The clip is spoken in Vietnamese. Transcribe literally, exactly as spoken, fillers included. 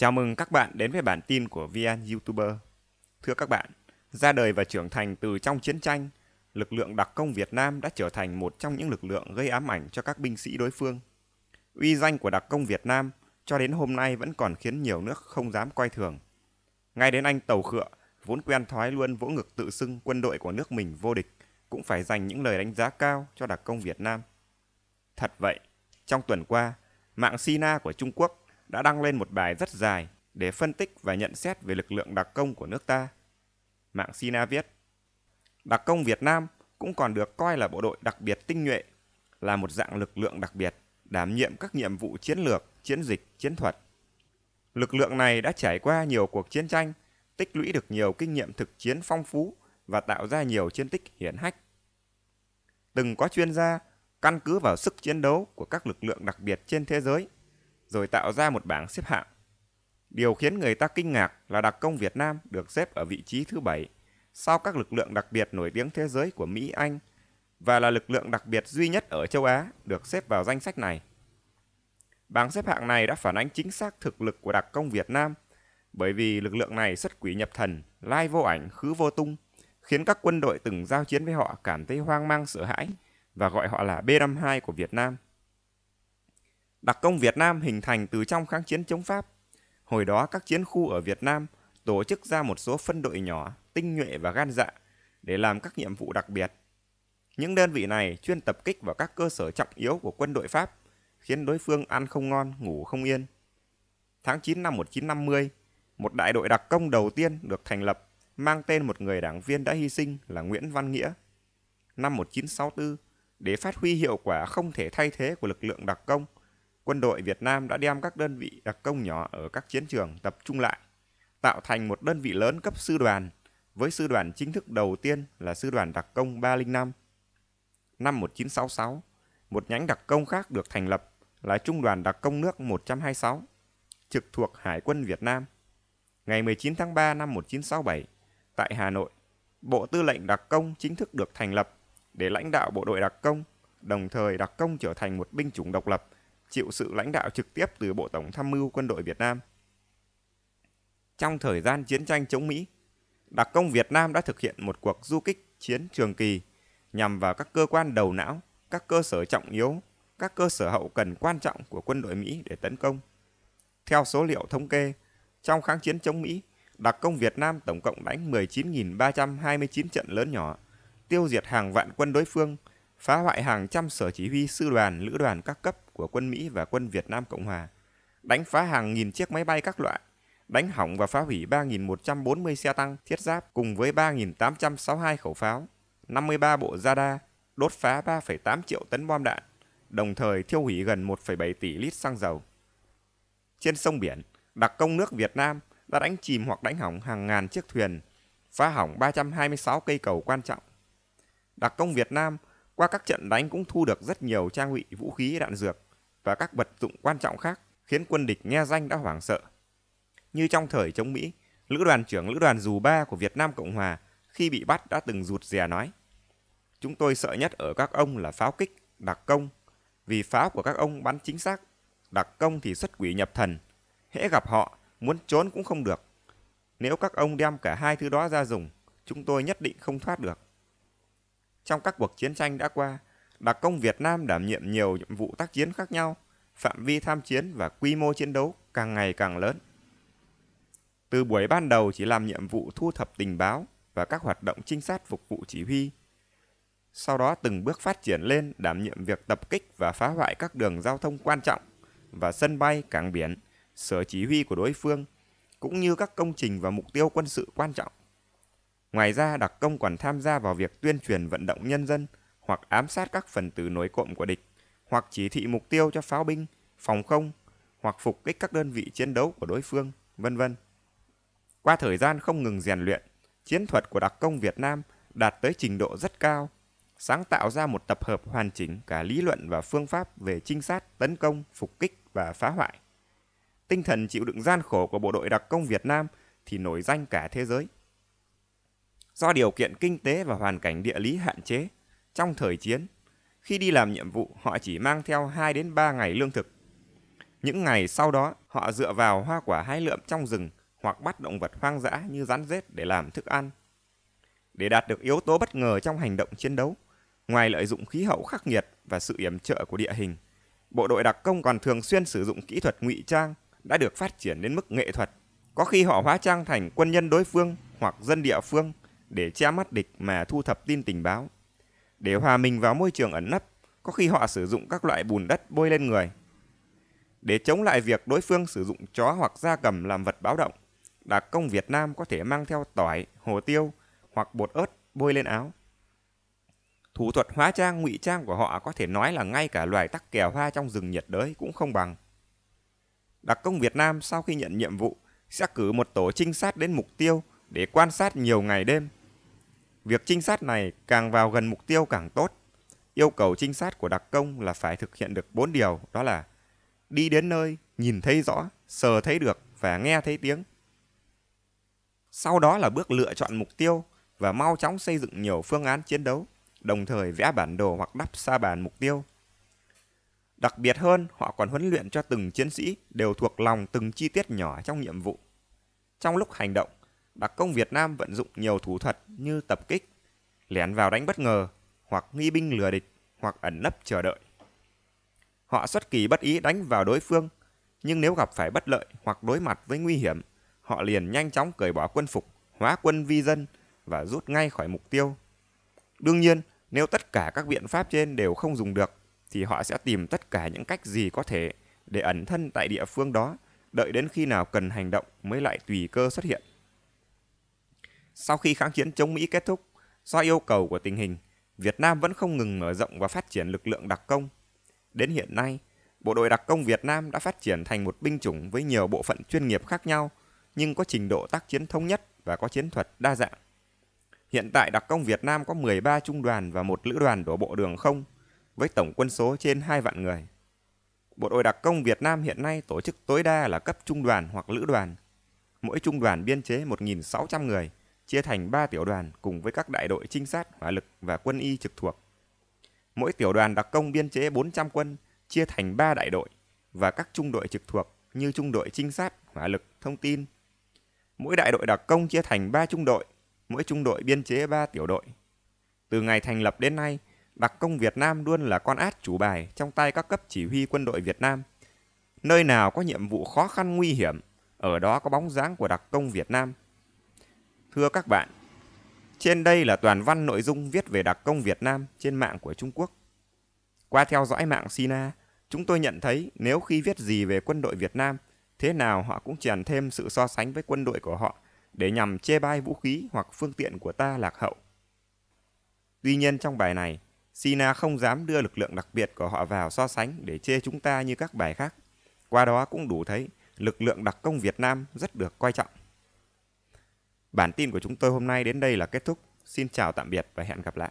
Chào mừng các bạn đến với bản tin của vê en Youtuber. Thưa các bạn, ra đời và trưởng thành từ trong chiến tranh, lực lượng đặc công Việt Nam đã trở thành một trong những lực lượng gây ám ảnh cho các binh sĩ đối phương. Uy danh của đặc công Việt Nam cho đến hôm nay vẫn còn khiến nhiều nước không dám coi thường. Ngay đến anh Tàu Khựa, vốn quen thói luôn vỗ ngực tự xưng quân đội của nước mình vô địch, cũng phải dành những lời đánh giá cao cho đặc công Việt Nam. Thật vậy, trong tuần qua, mạng Sina của Trung Quốc đã đăng lên một bài rất dài để phân tích và nhận xét về lực lượng đặc công của nước ta. Mạng Sina viết, đặc công Việt Nam cũng còn được coi là bộ đội đặc biệt tinh nhuệ, là một dạng lực lượng đặc biệt, đảm nhiệm các nhiệm vụ chiến lược, chiến dịch, chiến thuật. Lực lượng này đã trải qua nhiều cuộc chiến tranh, tích lũy được nhiều kinh nghiệm thực chiến phong phú và tạo ra nhiều chiến tích hiển hách. Từng có chuyên gia căn cứ vào sức chiến đấu của các lực lượng đặc biệt trên thế giới, rồi tạo ra một bảng xếp hạng. Điều khiến người ta kinh ngạc là đặc công Việt Nam được xếp ở vị trí thứ bảy, sau các lực lượng đặc biệt nổi tiếng thế giới của Mỹ, Anh, và là lực lượng đặc biệt duy nhất ở châu Á được xếp vào danh sách này. Bảng xếp hạng này đã phản ánh chính xác thực lực của đặc công Việt Nam, bởi vì lực lượng này xuất quỷ nhập thần, lai vô ảnh, khứ vô tung, khiến các quân đội từng giao chiến với họ cảm thấy hoang mang sợ hãi và gọi họ là B năm mươi hai của Việt Nam. Đặc công Việt Nam hình thành từ trong kháng chiến chống Pháp. Hồi đó các chiến khu ở Việt Nam tổ chức ra một số phân đội nhỏ, tinh nhuệ và gan dạ để làm các nhiệm vụ đặc biệt. Những đơn vị này chuyên tập kích vào các cơ sở trọng yếu của quân đội Pháp, khiến đối phương ăn không ngon, ngủ không yên. Tháng chín năm một nghìn chín trăm năm mươi, một đại đội đặc công đầu tiên được thành lập mang tên một người đảng viên đã hy sinh là Nguyễn Văn Nghĩa. Năm một nghìn chín trăm sáu mươi tư, để phát huy hiệu quả không thể thay thế của lực lượng đặc công, quân đội Việt Nam đã đem các đơn vị đặc công nhỏ ở các chiến trường tập trung lại, tạo thành một đơn vị lớn cấp sư đoàn, với sư đoàn chính thức đầu tiên là sư đoàn đặc công ba không năm. Năm một nghìn chín trăm sáu mươi sáu, một nhánh đặc công khác được thành lập là Trung đoàn đặc công nước một trăm hai mươi sáu, trực thuộc Hải quân Việt Nam. Ngày mười chín tháng ba năm một nghìn chín trăm sáu mươi bảy, tại Hà Nội, Bộ Tư lệnh Đặc công chính thức được thành lập để lãnh đạo bộ đội đặc công, đồng thời đặc công trở thành một binh chủng độc lập, chịu sự lãnh đạo trực tiếp từ Bộ Tổng tham mưu Quân đội Việt Nam. Trong thời gian chiến tranh chống Mỹ, đặc công Việt Nam đã thực hiện một cuộc du kích chiến trường kỳ nhằm vào các cơ quan đầu não, các cơ sở trọng yếu, các cơ sở hậu cần quan trọng của quân đội Mỹ để tấn công. Theo số liệu thống kê, trong kháng chiến chống Mỹ, đặc công Việt Nam tổng cộng đánh mười chín nghìn ba trăm hai mươi chín trận lớn nhỏ, tiêu diệt hàng vạn quân đối phương, phá hoại hàng trăm sở chỉ huy sư đoàn, lữ đoàn các cấp của quân Mỹ và quân Việt Nam Cộng Hòa, đánh phá hàng nghìn chiếc máy bay các loại, đánh hỏng và phá hủy ba nghìn một trăm bốn mươi xe tăng thiết giáp cùng với ba nghìn tám trăm sáu mươi hai khẩu pháo, năm mươi ba bộ radar, đốt phá ba phẩy tám triệu tấn bom đạn, đồng thời thiêu hủy gần một phẩy bảy tỷ lít xăng dầu. Trên sông biển, đặc công nước Việt Nam đã đánh chìm hoặc đánh hỏng hàng ngàn chiếc thuyền, phá hỏng ba trăm hai mươi sáu cây cầu quan trọng. Đặc công Việt Nam qua các trận đánh cũng thu được rất nhiều trang bị vũ khí đạn dược và các vật dụng quan trọng khác, khiến quân địch nghe danh đã hoảng sợ. Như trong thời chống Mỹ, Lữ đoàn trưởng Lữ đoàn Dù ba của Việt Nam Cộng Hòa khi bị bắt đã từng rụt rè nói: "Chúng tôi sợ nhất ở các ông là pháo kích, đặc công, vì pháo của các ông bắn chính xác, đặc công thì xuất quỷ nhập thần, hễ gặp họ muốn trốn cũng không được. Nếu các ông đem cả hai thứ đó ra dùng, chúng tôi nhất định không thoát được." Trong các cuộc chiến tranh đã qua, đặc công Việt Nam đảm nhiệm nhiều nhiệm vụ tác chiến khác nhau, phạm vi tham chiến và quy mô chiến đấu càng ngày càng lớn. Từ buổi ban đầu chỉ làm nhiệm vụ thu thập tình báo và các hoạt động trinh sát phục vụ chỉ huy, sau đó từng bước phát triển lên đảm nhiệm việc tập kích và phá hoại các đường giao thông quan trọng và sân bay, cảng biển, sở chỉ huy của đối phương, cũng như các công trình và mục tiêu quân sự quan trọng. Ngoài ra, đặc công còn tham gia vào việc tuyên truyền vận động nhân dân hoặc ám sát các phần tử nổi cộm của địch, hoặc chỉ thị mục tiêu cho pháo binh, phòng không, hoặc phục kích các đơn vị chiến đấu của đối phương, vân vân. Qua thời gian không ngừng rèn luyện, chiến thuật của đặc công Việt Nam đạt tới trình độ rất cao, sáng tạo ra một tập hợp hoàn chỉnh cả lý luận và phương pháp về trinh sát, tấn công, phục kích và phá hoại. Tinh thần chịu đựng gian khổ của bộ đội đặc công Việt Nam thì nổi danh cả thế giới. Do điều kiện kinh tế và hoàn cảnh địa lý hạn chế, trong thời chiến, khi đi làm nhiệm vụ họ chỉ mang theo hai đến ba ngày lương thực. Những ngày sau đó, họ dựa vào hoa quả hái lượm trong rừng hoặc bắt động vật hoang dã như rắn rết để làm thức ăn. Để đạt được yếu tố bất ngờ trong hành động chiến đấu, ngoài lợi dụng khí hậu khắc nghiệt và sự yểm trợ của địa hình, bộ đội đặc công còn thường xuyên sử dụng kỹ thuật ngụy trang đã được phát triển đến mức nghệ thuật. Có khi họ hóa trang thành quân nhân đối phương hoặc dân địa phương để che mắt địch mà thu thập tin tình báo. Để hòa mình vào môi trường ẩn nấp, có khi họ sử dụng các loại bùn đất bôi lên người. Để chống lại việc đối phương sử dụng chó hoặc gia cầm làm vật báo động, đặc công Việt Nam có thể mang theo tỏi, hồ tiêu hoặc bột ớt bôi lên áo. Thủ thuật hóa trang ngụy trang của họ có thể nói là ngay cả loài tắc kè hoa trong rừng nhiệt đới cũng không bằng. Đặc công Việt Nam sau khi nhận nhiệm vụ sẽ cử một tổ trinh sát đến mục tiêu để quan sát nhiều ngày đêm. Việc trinh sát này càng vào gần mục tiêu càng tốt. Yêu cầu trinh sát của đặc công là phải thực hiện được bốn điều, đó là đi đến nơi, nhìn thấy rõ, sờ thấy được và nghe thấy tiếng. Sau đó là bước lựa chọn mục tiêu và mau chóng xây dựng nhiều phương án chiến đấu, đồng thời vẽ bản đồ hoặc đắp sa bàn mục tiêu. Đặc biệt hơn, họ còn huấn luyện cho từng chiến sĩ đều thuộc lòng từng chi tiết nhỏ trong nhiệm vụ. Trong lúc hành động, đặc công Việt Nam vận dụng nhiều thủ thuật như tập kích, lẻn vào đánh bất ngờ, hoặc nghi binh lừa địch, hoặc ẩn nấp chờ đợi. Họ xuất kỳ bất ý đánh vào đối phương, nhưng nếu gặp phải bất lợi hoặc đối mặt với nguy hiểm, họ liền nhanh chóng cởi bỏ quân phục, hóa quân vi dân và rút ngay khỏi mục tiêu. Đương nhiên, nếu tất cả các biện pháp trên đều không dùng được, thì họ sẽ tìm tất cả những cách gì có thể để ẩn thân tại địa phương đó, đợi đến khi nào cần hành động mới lại tùy cơ xuất hiện. Sau khi kháng chiến chống Mỹ kết thúc, do yêu cầu của tình hình, Việt Nam vẫn không ngừng mở rộng và phát triển lực lượng đặc công. Đến hiện nay, bộ đội đặc công Việt Nam đã phát triển thành một binh chủng với nhiều bộ phận chuyên nghiệp khác nhau, nhưng có trình độ tác chiến thống nhất và có chiến thuật đa dạng. Hiện tại đặc công Việt Nam có mười ba trung đoàn và một lữ đoàn đổ bộ đường không, với tổng quân số trên hai vạn người. Bộ đội đặc công Việt Nam hiện nay tổ chức tối đa là cấp trung đoàn hoặc lữ đoàn. Mỗi trung đoàn biên chế một nghìn sáu trăm người, chia thành ba tiểu đoàn cùng với các đại đội trinh sát, hỏa lực và quân y trực thuộc. Mỗi tiểu đoàn đặc công biên chế bốn trăm quân, chia thành ba đại đội và các trung đội trực thuộc như trung đội trinh sát, hỏa lực, thông tin. Mỗi đại đội đặc công chia thành ba trung đội, mỗi trung đội biên chế ba tiểu đội. Từ ngày thành lập đến nay, đặc công Việt Nam luôn là con át chủ bài trong tay các cấp chỉ huy quân đội Việt Nam. Nơi nào có nhiệm vụ khó khăn nguy hiểm, ở đó có bóng dáng của đặc công Việt Nam. Thưa các bạn, trên đây là toàn văn nội dung viết về đặc công Việt Nam trên mạng của Trung Quốc. Qua theo dõi mạng Sina, chúng tôi nhận thấy nếu khi viết gì về quân đội Việt Nam, thế nào họ cũng chèn thêm sự so sánh với quân đội của họ để nhằm chê bai vũ khí hoặc phương tiện của ta lạc hậu. Tuy nhiên trong bài này, Sina không dám đưa lực lượng đặc biệt của họ vào so sánh để chê chúng ta như các bài khác. Qua đó cũng đủ thấy lực lượng đặc công Việt Nam rất được coi trọng. Bản tin của chúng tôi hôm nay đến đây là kết thúc. Xin chào tạm biệt và hẹn gặp lại.